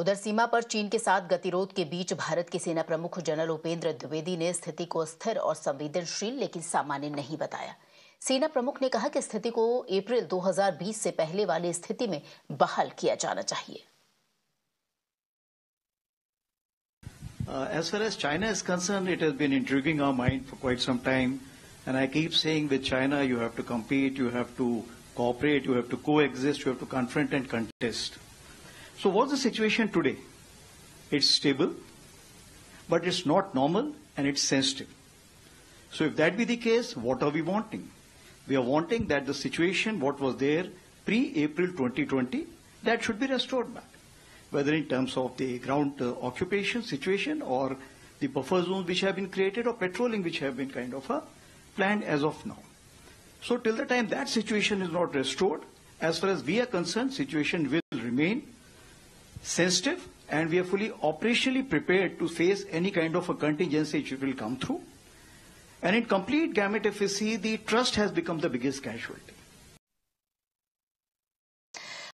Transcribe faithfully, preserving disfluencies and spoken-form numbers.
उधर सीमा पर चीन के साथ गतिरोध के बीच भारत के सेना प्रमुख जनरल उपेन्द्र द्विवेदी ने स्थिति को स्थिर और संवेदनशील लेकिन सामान्य नहीं बताया। सेना प्रमुख ने कहा कि स्थिति को अप्रैल दो हज़ार बीस से पहले वाली स्थिति में बहाल किया जाना चाहिए। As far as China is concerned, it has been intriguing our mind for quite some time, and I keep saying with China you have to compete, you have to cooperate, you have to coexist, you have to confront and contest. So what's the situation today? It's stable, but it's not normal and it's sensitive. So if that be the case, what are we wanting? We are wanting that the situation, what was there pre-April twenty twenty, that should be restored back. Whether in terms of the ground uh, occupation situation or the buffer zones which have been created or patrolling which have been kind of uh, planned as of now. So till the time that situation is not restored, as far as we are concerned, situation will remain sensitive and we are fully operationally prepared to face any kind of a contingency which will come through. And in complete gamut, if we see, the trust has become the biggest casualty.